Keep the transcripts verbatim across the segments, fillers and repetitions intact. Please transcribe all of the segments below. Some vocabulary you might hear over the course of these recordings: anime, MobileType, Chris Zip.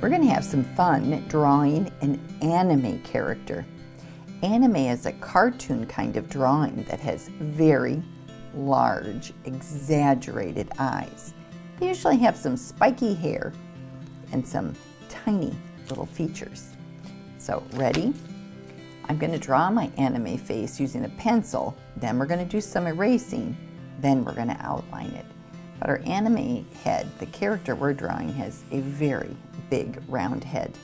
We're going to have some fun drawing an anime character. Anime is a cartoon kind of drawing that has very large, exaggerated eyes. They usually have some spiky hair and some tiny little features. So, ready? I'm going to draw my anime face using a pencil, then we're going to do some erasing, then we're going to outline it. But our anime head, the character we're drawing, has a very big round head.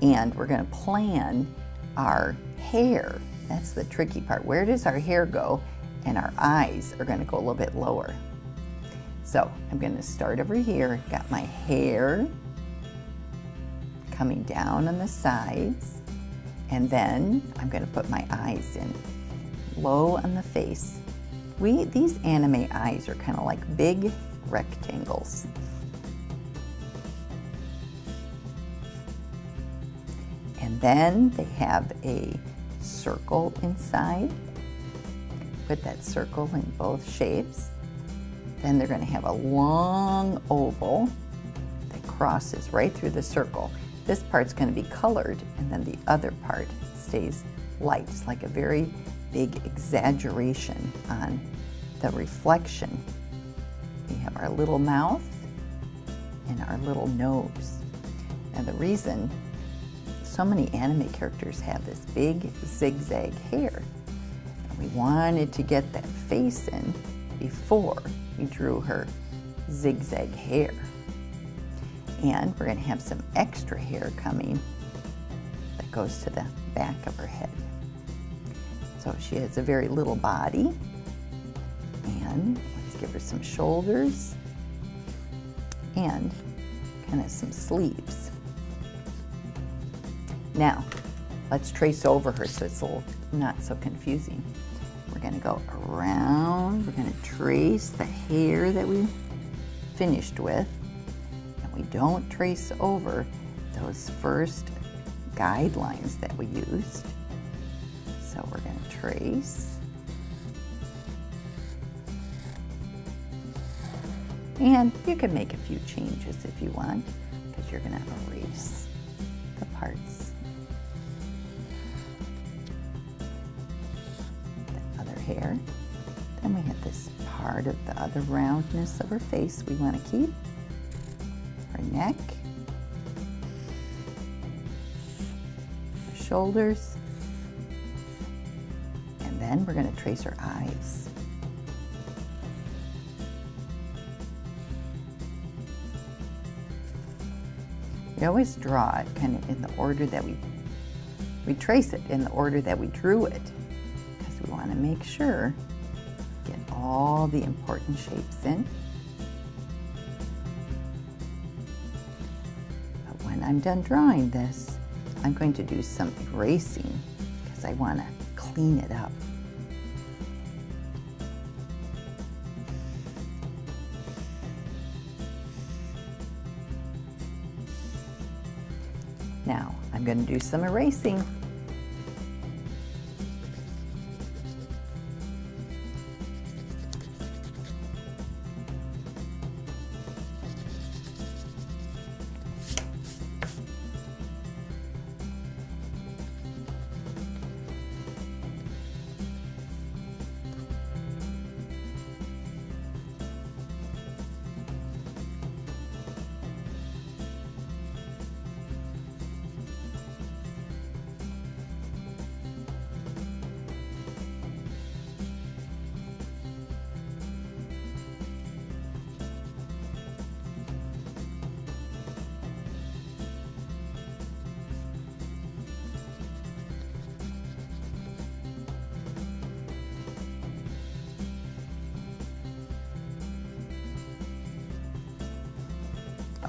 And we're going to plan our hair. That's the tricky part. Where does our hair go? And our eyes are going to go a little bit lower. So I'm going to start over here. Got my hair coming down on the sides. And then I'm going to put my eyes in low on the face. We, these anime eyes are kind of like big rectangles. And then they have a circle inside. Put that circle in both shapes. Then they're going to have a long oval that crosses right through the circle. This part's going to be colored, and then the other part stays light. It's like a very big exaggeration on the reflection. We have our little mouth and our little nose. And the reason so many anime characters have this big zigzag hair, and we wanted to get that face in before we drew her zigzag hair. And we're going to have some extra hair coming that goes to the back of her head. So she has a very little body, and let's give her some shoulders and kind of some sleeves. Now, let's trace over her so it's a little not so confusing. We're going to go around, we're going to trace the hair that we finished with, and we don't trace over those first guidelines that we used. So we're going to trace, and you can make a few changes if you want, because you're going to erase the parts. The other hair, then we have this part of the other roundness of her face we want to keep, her neck, her shoulders. Then we're going to trace her eyes. We always draw it kind of in the order that we, we trace it in the order that we drew it, because we want to make sure we get all the important shapes in. But when I'm done drawing this, I'm going to do some erasing, because I want to clean it up. Now, I'm going to do some erasing.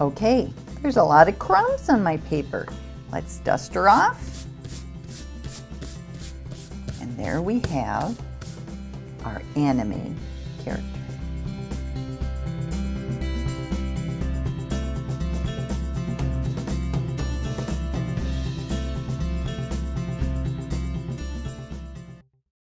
Okay, there's a lot of crumbs on my paper. Let's dust her off. And there we have our anime character.